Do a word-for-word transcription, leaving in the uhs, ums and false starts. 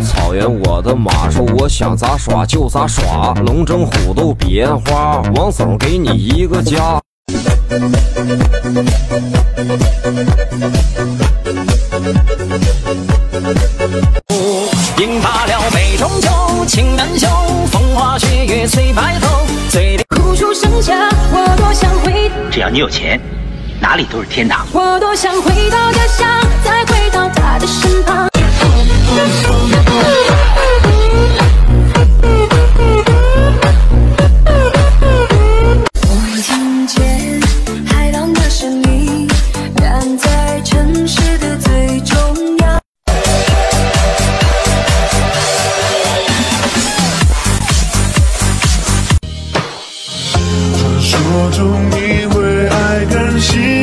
的草原，我的马说我想咋耍就咋耍，龙争虎斗比烟花，王嫂给你一个家。 饮罢了杯中酒，情难休，风花雪月催白头。醉的苦楚剩下，我多想回。只要你有钱，哪里都是天堂。我多想回到家乡，再回到他的身旁。我听见海浪的声音，远在城市的最中央。 说中你会爱，感谢。